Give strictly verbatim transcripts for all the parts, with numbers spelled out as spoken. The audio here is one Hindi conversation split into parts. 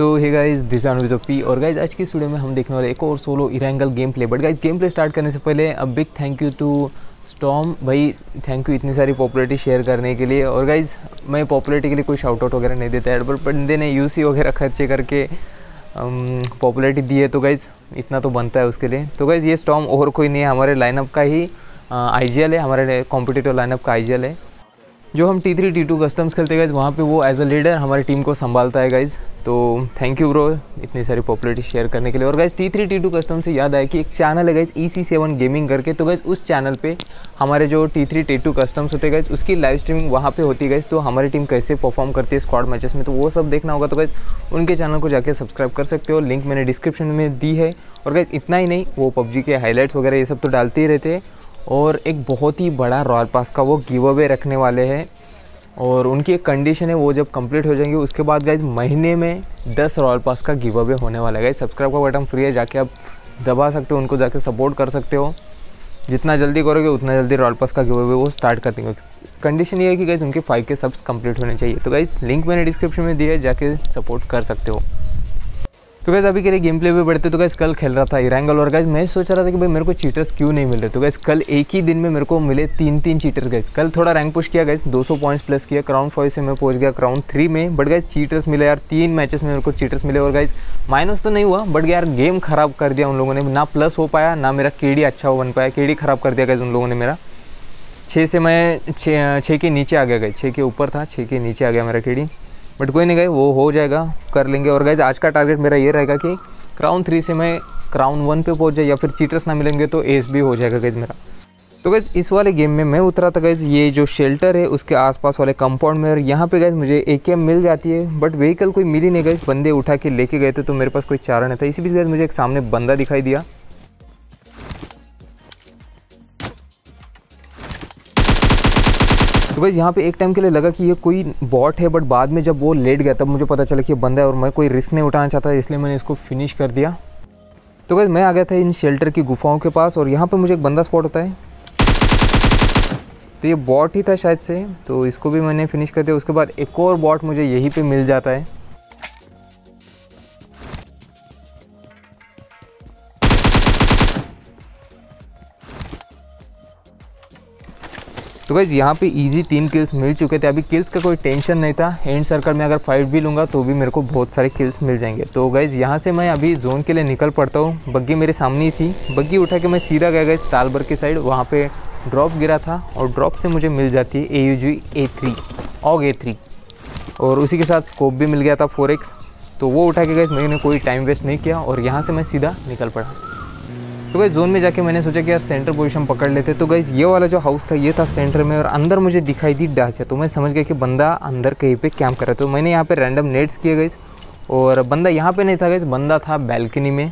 So hey guys this is OP और गाइज आज की स्टूडियो में हम देखने वाले एक और solo Erangel game play. But guys game play start करने से पहले अब big thank you to Storm भाई, थैंक यू इतनी सारी पॉपुलरिटी शेयर करने के लिए। और गाइज मैं पॉपुलरिटी के लिए कोई शाउट आउट वगैरह नहीं देता है, बट बंदे ने यूसी वगैरह खर्चे करके पॉपुलरिटी दी है तो गाइज इतना तो बनता है उसके लिए। तो गाइज ये स्टॉम और कोई नहीं है, हमारे लाइनअप का ही आईजीएल है, हमारे कॉम्पिटिटिव लाइनअप का आईजीएल है। जो हम T three T two customs खेलते हैं गाइज वहाँ पे वो एज अ लीडर हमारी टीम को संभालता है गाइज। तो थैंक यू ब्रो इतनी सारी पॉपुलरिटी शेयर करने के लिए। और guys T three T two custom से याद आया कि एक चैनल है guys E C seven gaming करके, तो गाइज उस चैनल पे हमारे जो T three T two customs होते हैं गाइज उसकी लाइव स्ट्रीमिंग वहाँ पे होती है गाइज। तो हमारी टीम कैसे परफॉर्म करती है स्क्वाड मैचेस में तो वो सब देखना होगा, तो गाइज उनके चैनल को जाके सब्सक्राइब कर सकते हो, लिंक मैंने डिस्क्रिप्शन में दी है। और गाइज इतना ही नहीं, वो पबजी के हाईलाइट्स वगैरह ये सब तो डालते ही रहते हैं, और एक बहुत ही बड़ा रॉयल पास का वो गिव अवे रखने वाले हैं, और उनकी एक कंडीशन है वो जब कंप्लीट हो जाएंगे उसके बाद गाइज महीने में दस रॉयल पास का गिव अवे होने वाला है गाइज। सब्सक्राइब का बटन फ्री है, जाके आप दबा सकते हो, उनको जाके सपोर्ट कर सकते हो। जितना जल्दी करोगे उतना जल्दी रॉयल पास का गिव अवे वो स्टार्ट कर देंगे। कंडीशन ये है कि गाइज उनके फाइव के सब्स कंप्लीट होने चाहिए। तो गाइज लिंक मैंने डिस्क्रिप्शन में दिया है, जाके सपोर्ट कर सकते हो। तो गाइज अभी के लिए गेम प्ले पे बढ़ते। तो गाइज कल खेल रहा था इरेंगल, और गाइज मैं सोच रहा था कि भाई मेरे को चीटर्स क्यों नहीं मिल रहे। तो गाइज कल एक ही दिन में मेरे को मिले तीन तीन चीटर्स गाइज। कल थोड़ा रैंक पुश किया गाइज, दो सौ पॉइंट्स प्लस किया, क्राउंड फाइव से मैं पहुंच गया क्राउंड थ्री में। बट गाइज चीटर्स मिले यार, तीन मैचेस में मेरे को चीटर्स मिले। और गाइज माइनस तो नहीं हुआ बट यार गेम खराब कर दिया उन लोगों ने, ना प्लस हो पाया ना मेरा के डी अच्छा हो बन पाया। के डी खराब कर दिया गाइज उन लोगों ने मेरा, छः से मैं छः के नीचे आ गया गाइज, छः के ऊपर था छः के नीचे आ गया मेरा के डी। बट कोई नहीं गए, वो हो जाएगा, कर लेंगे। और गाइज आज का टारगेट मेरा ये रहेगा कि क्राउन थ्री से मैं क्राउन वन पे पहुंच जाए, या फिर चीटर्स ना मिलेंगे तो एस भी हो जाएगा गाइज मेरा। तो गाइज इस वाले गेम में मैं उतरा था गाइज ये जो शेल्टर है उसके आसपास वाले कंपाउंड में, और यहाँ पे गाइज मुझे ए के एम मिल जाती है बट व्हीकल कोई मिली नहीं गाइज, बंदे उठा के लेके गए थे तो मेरे पास कोई चारा नहीं था। इसी बीच गाइज मुझे एक सामने बंदा दिखाई दिया, तो गाइज यहाँ पे एक टाइम के लिए लगा कि ये कोई बॉट है, बट बाद में जब वो लेट गया तब मुझे पता चला कि ये बंदा है, और मैं कोई रिस्क नहीं उठाना चाहता इसलिए मैंने इसको फिनिश कर दिया। तो गाइज मैं आ गया था इन शेल्टर की गुफाओं के पास, और यहाँ पे मुझे एक बंदा स्पॉट होता है, तो ये बॉट ही था शायद से, तो इसको भी मैंने फिनिश कर दिया। उसके बाद एक और बॉट मुझे यहीं पर मिल जाता है, तो गाइज यहाँ पे इजी तीन किल्स मिल चुके थे। अभी किल्स का कोई टेंशन नहीं था, एंड सर्कल में अगर फाइट भी लूँगा तो भी मेरे को बहुत सारे किल्स मिल जाएंगे। तो गाइज यहाँ से मैं अभी जोन के लिए निकल पड़ता हूँ, बग्गी मेरे सामने ही थी, बग्गी उठा के मैं सीधा गया गाइज तालबर की साइड, वहाँ पे ड्रॉप गिरा था और ड्रॉप से मुझे मिल जाती है A U G A three AUG A three, और उसी के साथ स्कोप भी मिल गया था फोर एक्स, तो वो उठा के गाइज मैंने कोई टाइम वेस्ट नहीं किया और यहाँ से मैं सीधा निकल पड़ा। तो गाइज जोन में जाके मैंने सोचा कि यार सेंटर पोजीशन पकड़ लेते। तो गाइज ये वाला जो हाउस था ये था सेंटर में, और अंदर मुझे दिखाई दी डाचिया, तो मैं समझ गया कि बंदा अंदर कहीं पे कैंप कर रहा है। तो मैंने यहाँ पे रैंडम नेट्स किए गाइज, और बंदा यहाँ पे नहीं था गाइज, बंदा था बैल्कनी में।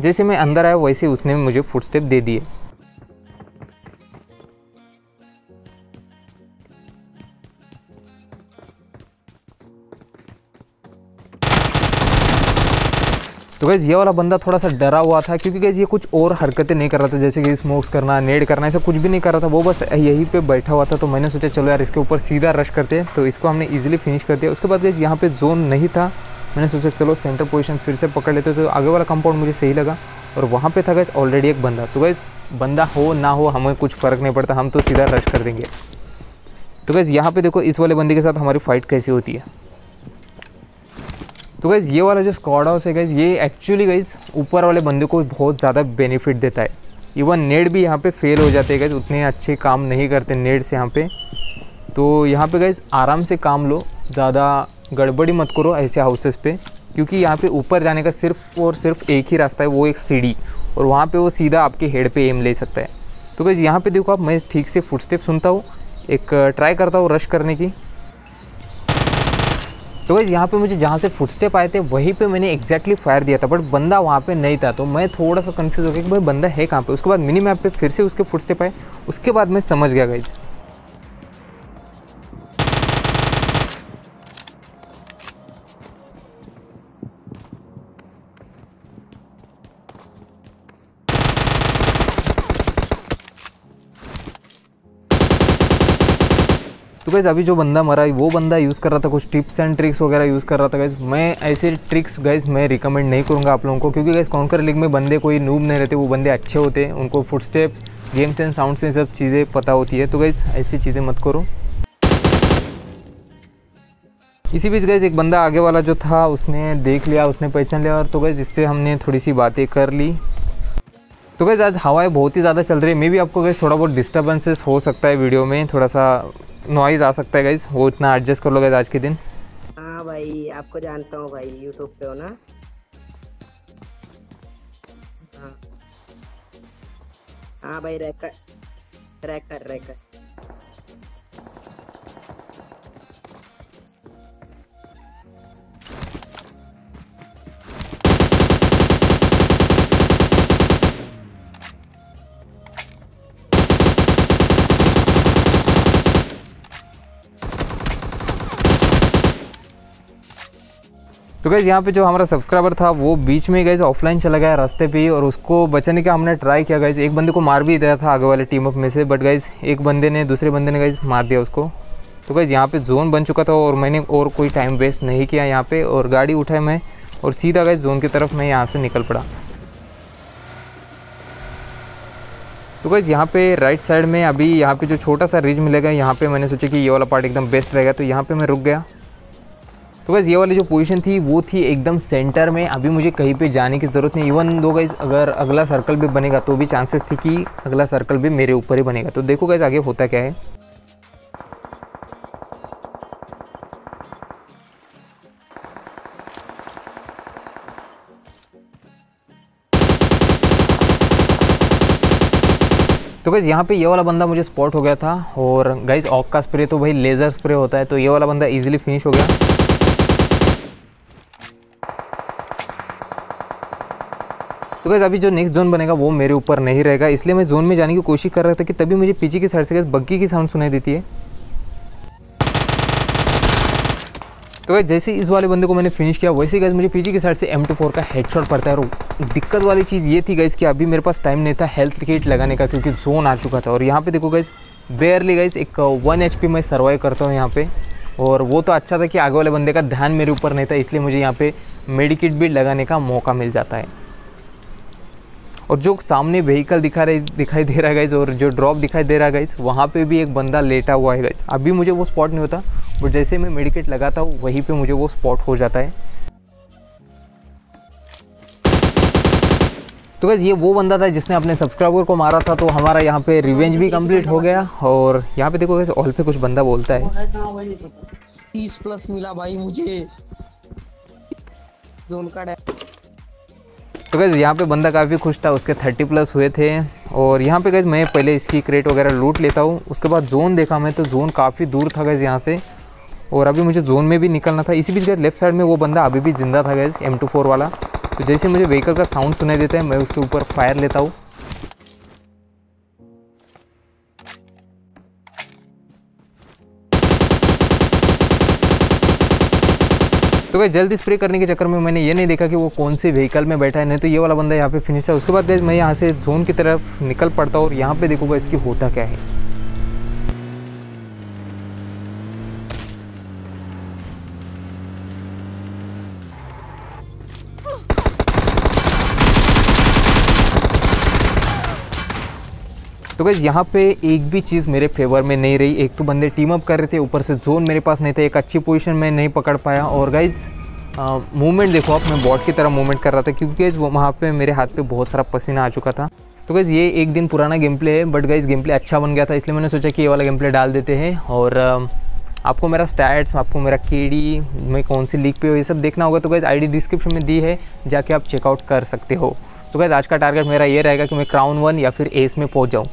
जैसे मैं अंदर आया वैसे उसने मुझे फुटस्टेप दे दिए, तो गाइज ये वाला बंदा थोड़ा सा डरा हुआ था क्योंकि गाइज ये कुछ और हरकतें नहीं कर रहा था, जैसे कि स्मोक्स करना, नेड करना, ऐसा कुछ भी नहीं कर रहा था, वो बस यहीं पे बैठा हुआ था। तो मैंने सोचा चलो यार इसके ऊपर सीधा रश करते हैं, तो इसको हमने इजीली फिनिश कर दिया। उसके बाद गाइज यहाँ पे जोन नहीं था, मैंने सोचा चलो सेंटर पोजीशन फिर से पकड़ लेते, तो आगे वाला कंपाउंड मुझे सही लगा, और वहाँ पर था गाइज ऑलरेडी एक बंदा। तो गाइज बंदा हो ना हो हमें कुछ फ़र्क नहीं पड़ता, हम तो सीधा रश कर देंगे। तो गाइज यहाँ पर देखो इस वाले बंदे के साथ हमारी फ़ाइट कैसी होती है। तो गाइज़ ये वाला जो स्क्वाड हाउस है गाइज़, ये एक्चुअली गाइज़ ऊपर वाले बंदे को बहुत ज़्यादा बेनिफिट देता है। इवन नेट भी यहाँ पे फेल हो जाते हैं गाइज़, उतने अच्छे काम नहीं करते नेट से यहाँ पे। तो यहाँ पे गाइज़ आराम से काम लो, ज़्यादा गड़बड़ी मत करो ऐसे हाउसेस पे, क्योंकि यहाँ पे ऊपर जाने का सिर्फ और सिर्फ एक ही रास्ता है, वो एक सीढ़ी, और वहाँ पे वो सीधा आपके हेड पे एम ले सकता है। तो गाइज़ यहाँ पे देखो आप, मैं ठीक से फुटस्टेप सुनता हूँ, एक ट्राई करता हूँ रश करने की। तो गाइज़ यहाँ पे मुझे जहाँ से फुटस्टेप आए थे वहीं पे मैंने एक्जैक्टली फायर दिया था, बट बंदा वहाँ पे नहीं था। तो मैं थोड़ा सा कंफ्यूज हो गया कि भाई बंदा है कहाँ पे। उसके बाद मिनी मैप पे फिर से उसके फुटस्टेप आए, उसके बाद मैं समझ गया गाइज़। तो गाइज़ अभी जो बंदा मरा वो बंदा यूज़ कर रहा था कुछ टिप्स एंड ट्रिक्स वगैरह यूज़ कर रहा था गाइज़। मैं ऐसे ट्रिक्स गाइज़ मैं रिकमेंड नहीं करूँगा आप लोगों को, क्योंकि गाइज़ कॉन्कर लीग में बंदे कोई नूब नहीं रहते, वो बंदे अच्छे होते हैं, उनको फुटस्टेप, गेम सेंस, साउंड से सब चीज़ें पता होती है। तो गाइज़ ऐसी चीज़ें मत करो। इसी बीच गाइज़ एक बंदा आगे वाला जो था उसने देख लिया, उसने पहचान लिया, और तो गाइज़ इससे हमने थोड़ी सी बातें कर ली। तो गाइज़ आज हवाएँ बहुत ही ज़्यादा चल रही है, मे भी आपको गाइज़ थोड़ा बहुत डिस्टर्बेंसेस हो सकता है, वीडियो में थोड़ा सा नॉइज़ आ सकता है गाइज़, वो इतना एडजस्ट कर लो गाइज़ आज के दिन। हाँ भाई आपको जानता हूँ भाई, यूट्यूब पे हो ना। हाँ हाँ भाई, रैकर रैकर रैकर तो गाइज़ यहाँ पे जो हमारा सब्सक्राइबर था वो बीच में गाइज़ ऑफलाइन चला गया रास्ते पे ही, और उसको बचाने का हमने ट्राई किया गाइज़। एक बंदे को मार भी दिया था आगे वाले टीम अप में से, बट गाइज़ एक बंदे ने दूसरे बंदे ने गाइज़ मार दिया उसको। तो गाइज़ यहाँ पे जोन बन चुका था और मैंने और कोई टाइम वेस्ट नहीं किया यहाँ पे, और गाड़ी उठाई मैं और सीधा गाइज़ जोन की तरफ मैं यहाँ से निकल पड़ा। तो गाइज़ यहाँ पे राइट साइड में अभी यहाँ पे जो छोटा सा रिज मिलेगा, यहाँ पे मैंने सोचा कि ये वाला पार्ट एकदम बेस्ट रहेगा, तो यहाँ पे मैं रुक गया। तो गाइज़ ये वाली जो पोजीशन थी वो थी एकदम सेंटर में, अभी मुझे कहीं पे जाने की ज़रूरत नहीं। इवन दो गाइज़ अगर अगला सर्कल भी बनेगा तो भी चांसेस थी कि अगला सर्कल भी मेरे ऊपर ही बनेगा। तो देखो गाइज़ आगे होता क्या है। तो गाइज़ यहाँ पे ये वाला बंदा मुझे स्पॉट हो गया था, और गाइज़ ऑक का स्प्रे तो भाई लेज़र स्प्रे होता है, तो ये वाला बंदा ईजिली फिनिश हो गया। तो गाइज़ अभी जो नेक्स्ट जोन बनेगा वो मेरे ऊपर नहीं रहेगा, इसलिए मैं जोन में जाने की कोशिश कर रहा था कि तभी मुझे पीछे की साइड से गाइज़ बग्गी की साउंड सुनाई देती है। तो गाइज़ जैसे इस वाले बंदे को मैंने फिनिश किया, वैसे गाइज़ मुझे पीछे की साइड से एम टू फोर का हेडशॉट पड़ता है। और दिक्कत वाली चीज़ ये थी गाइज़ कि अभी मेरे पास टाइम नहीं था हेल्थ किट लगाने का, क्योंकि जोन आ चुका था। और यहाँ पे देखो गाइज़ बेयरली गाइज़ एक वन एच पी मैं सर्वाइव करता हूँ यहाँ पे, और वो तो अच्छा था कि आगे वाले बंदे का ध्यान मेरे ऊपर नहीं था, इसलिए मुझे यहाँ पे मेडिकिट भी लगाने का मौका मिल जाता है। और जो सामने व्हीकल दिखा रही दिखाई दे रहा है गाइज़, और जो ड्रॉप दिखाई दे रहा है गाइज़, वहाँ पे भी एक बंदा लेटा हुआ है गाइज़। अभी मुझे वो स्पॉट नहीं होता, बट जैसे मैं मेडिकेट लगाता हूँ वहीं पे मुझे वो स्पॉट हो जाता है। तो गाइज़ ये वो बंदा था जिसने अपने सब्सक्राइबर को मारा था, तो हमारा यहाँ पे रिवेंज भी कम्प्लीट हो गया। और यहाँ पे देखो गाइज़ ऑल पे कुछ बंदा बोलता है, तीस प्लस मिला भाई मुझे जोन का। तो गाइज़ यहाँ पे बंदा काफ़ी खुश था, उसके तीस प्लस हुए थे। और यहाँ पे गाइज़ मैं पहले इसकी क्रेट वगैरह लूट लेता हूँ, उसके बाद जोन देखा मैं, तो जोन काफ़ी दूर था गाइज़ यहाँ से, और अभी मुझे जोन में भी निकलना था। इसी बीच गाइज़ लेफ्ट साइड में वो बंदा अभी भी ज़िंदा था गाइज़, एम टू फोर वाला। तो जैसे मुझे व्हीकल का साउंड सुनाई देता है मैं उसके ऊपर फायर लेता हूँ। तो गाइज़ जल्दी स्प्रे करने के चक्कर में मैंने ये नहीं देखा कि वो कौन से व्हीकल में बैठा है, नहीं तो ये वाला बंदा यहाँ पे फिनिश है। उसके बाद गाइज़ मैं यहाँ से जोन की तरफ निकल पड़ता हूँ, और यहाँ पे देखूंगा इसकी होता क्या है। तो गाइज़ यहाँ पे एक भी चीज़ मेरे फेवर में नहीं रही। एक तो बंदे टीम अप कर रहे थे, ऊपर से जोन मेरे पास नहीं था, एक अच्छी पोजीशन में नहीं पकड़ पाया। और गाइज़ मूवमेंट देखो आप, मैं बॉट की तरह मूवमेंट कर रहा था क्योंकि वहाँ पे मेरे हाथ पे बहुत सारा पसीना आ चुका था। तो गाइस ये एक दिन पुराना गेम प्ले है, बट गाइस गेम प्ले अच्छा बन गया था इसलिए मैंने सोचा कि ये वाला गेम प्ले डाल देते हैं। और आपको मेरा स्टैट्स, आपको मेरा केडी, मैं कौन सी लीग पे हो, ये सब देखना होगा तो गाइस आईडी डिस्क्रिप्शन में दी है, जाके आप चेकआउट कर सकते हो। तो गाइस आज का टारगेट मेरा ये रहेगा कि मैं क्राउन वन या फिर एस में पहुँच जाऊँ।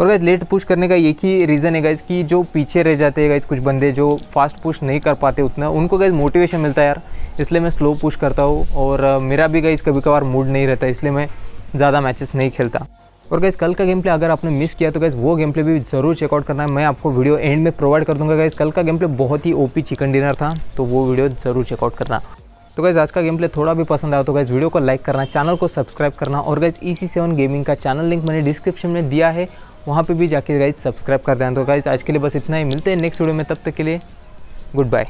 और गाइस लेट पुश करने का एक ही रीज़न है गाइस कि जो पीछे रह जाते हैं गाइस, कुछ बंदे जो फास्ट पुश नहीं कर पाते उतना, उनको गाइस मोटिवेशन मिलता है यार, इसलिए मैं स्लो पुश करता हूँ। और मेरा भी गाइस कभी कभार मूड नहीं रहता, इसलिए मैं ज़्यादा मैचेस नहीं खेलता। और गाइस कल का गेम प्ले अगर आपने मिस किया तो गाइस वो गेम प्ले भी ज़रूर चेकआउट करना है, मैं आपको वीडियो एंड में प्रोवाइड कर दूँगा। गाइस कल का गेम प्ले बहुत ही ओपी चिकन डिनर था, तो वो वीडियो ज़रूर चेकआउट करना। तो गाइस आज का गेम प्ले थोड़ा भी पसंद आया तो गाइस वीडियो को लाइक करना, चैनल को सब्सक्राइब करना। और guys E C seven gaming का चैनल लिंक मैंने डिस्क्रिप्शन में दिया है, वहाँ पे भी जाके गाइस सब्सक्राइब कर देना। तो गाइस आज के लिए बस इतना ही, मिलते हैं नेक्स्ट वीडियो में, तब तक के लिए गुड बाय।